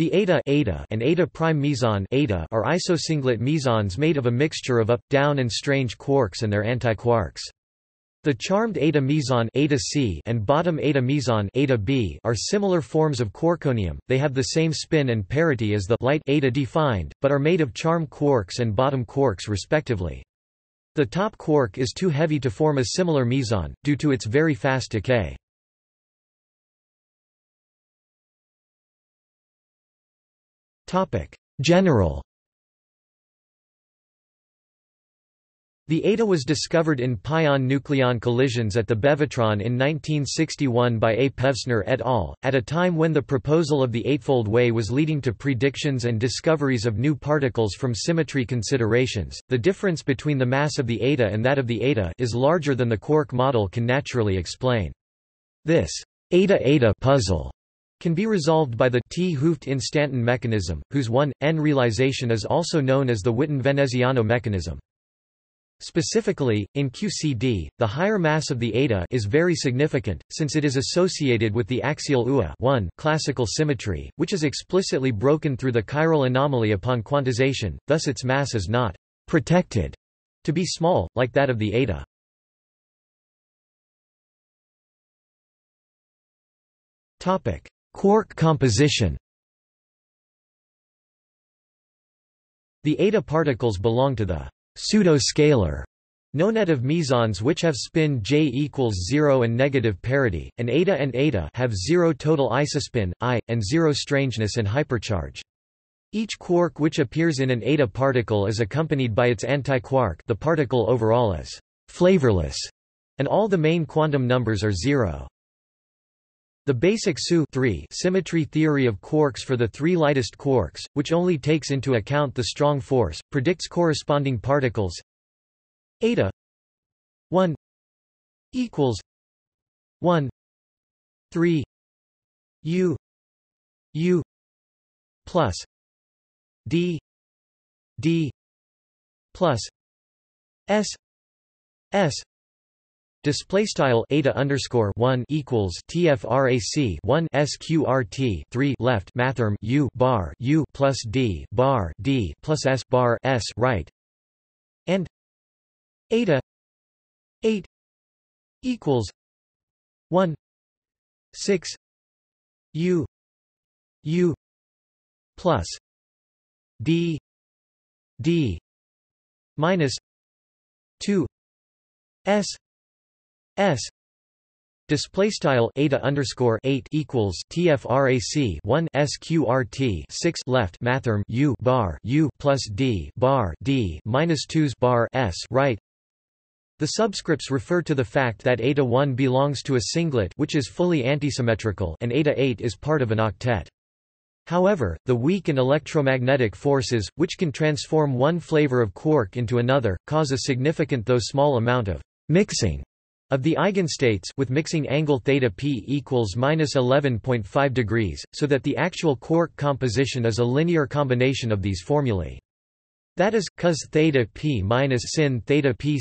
The eta and eta prime meson are isosinglet mesons made of a mixture of up, down and strange quarks and their antiquarks. The charmed eta meson (ηc) and bottom eta meson (ηb) are similar forms of quarkonium. They have the same spin and parity as the light eta defined, but are made of charm quarks and bottom quarks respectively. The top quark is too heavy to form a similar meson, due to its very fast decay. General. The eta was discovered in pion-nucleon collisions at the bevatron in 1961 by A. Pevsner et al., at a time when the proposal of the eightfold way was leading to predictions and discoveries of new particles from symmetry considerations. The difference between the mass of the eta and that of the eta is larger than the quark model can naturally explain. This eta-eta puzzle can be resolved by the "'t Hooft" instanton mechanism, whose 1.n realization is also known as the Witten Veneziano mechanism. Specifically, in QCD, the higher mass of the eta is very significant, since it is associated with the axial UA classical symmetry, which is explicitly broken through the chiral anomaly upon quantization, thus its mass is not «protected» to be small, like that of the eta. Quark composition. The eta particles belong to the pseudoscalar nonet of mesons which have spin j equals 0 and negative parity, and eta have 0 total isospin, I, and 0 strangeness and hypercharge. Each quark which appears in an eta particle is accompanied by its antiquark. The particle overall is flavorless, and all the main quantum numbers are 0. The basic SU(3) symmetry theory of quarks for the 3 lightest quarks, which only takes into account the strong force, predicts corresponding particles eta 1 equals 1.3 u plus d plus s. Display style eta_1 equals tfrac 1 sqrt 3 left mathrm u plus d plus s bar s right, and eta 8 equals 1.6 u plus d minus 2 s S display style eta_8 equals tfrac 1 sqrt 6 left mathrm u plus d minus 2s bar s right. The subscripts refer to the fact that eta 1 belongs to a singlet which is fully antisymmetrical, and eta 8 is part of an octet. However, the weak and electromagnetic forces, which can transform one flavor of quark into another, cause a significant though small amount of mixing of the eigenstates, with mixing angle theta p equals -11.5 degrees, so that the actual quark composition is a linear combination of these formulae. That is, cos theta p minus sin theta p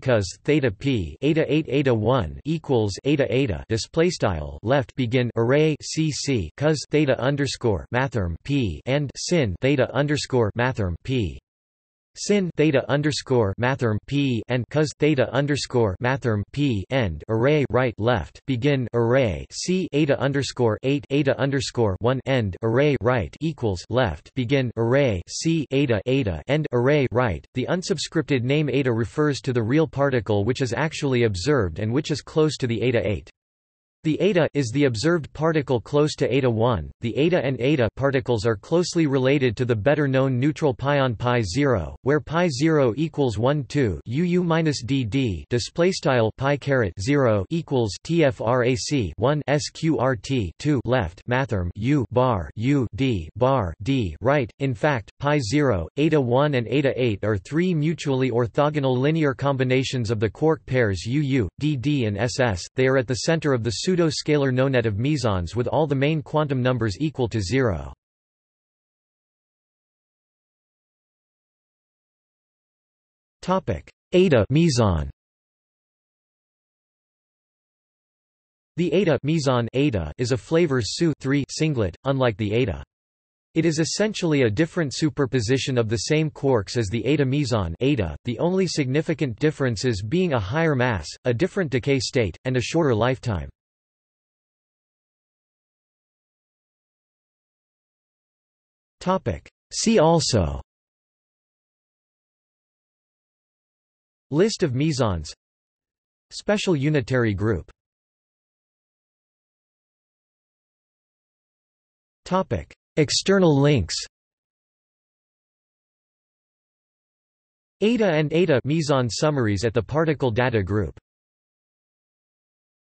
cos theta p eta 8 eta 1 equals eta eta display style left begin array cc cos theta underscore mathrm p and sin theta underscore mathrm p. Sin theta underscore mathrm p and cos theta underscore mathrm p end array right left begin array c eta underscore 8 eta underscore 1 end array right equals left begin array c eta eta end array right. The unsubscripted name eta refers to the real particle which is actually observed and which is close to the eta 8. The eta is the observed particle close to eta 1. The eta and eta particles are closely related to the better known neutral pion π0, where π0 equals 1.2 uu minus dd display style pi caret 0 equals tfrac 1 sqrt 2 left mathrm u bar d right. In fact, π0, eta 1, and eta 8 are 3 mutually orthogonal linear combinations of the quark pairs uu, dd, and ss. They are at the center of the pseudo-scalar nonet of mesons with all the main quantum numbers equal to 0. Eta meson. The eta meson eta is a flavor SU(3) singlet, unlike the eta. It is essentially a different superposition of the same quarks as the eta meson eta, the only significant differences being a higher mass, a different decay state, and a shorter lifetime. See also: List of mesons, Special unitary group. External links: Eta and eta meson summaries at the Particle Data Group.